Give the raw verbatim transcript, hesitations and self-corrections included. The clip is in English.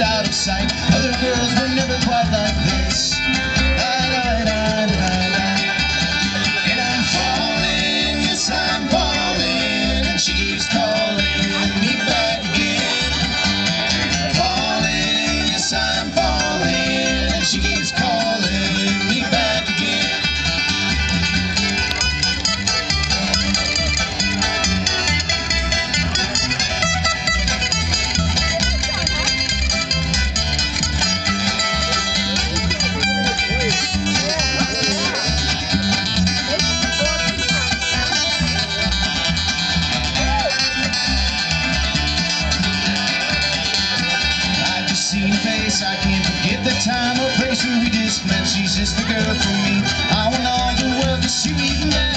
and out of sight. Other girls were never quite like this. And I'm falling, yes, I'm falling, and she keeps calling me back again. I'm falling, yes, I'm falling, and she keeps calling me back again. I can't forget the time or place when we just met. She's just the girl for me. I want all the world to see me.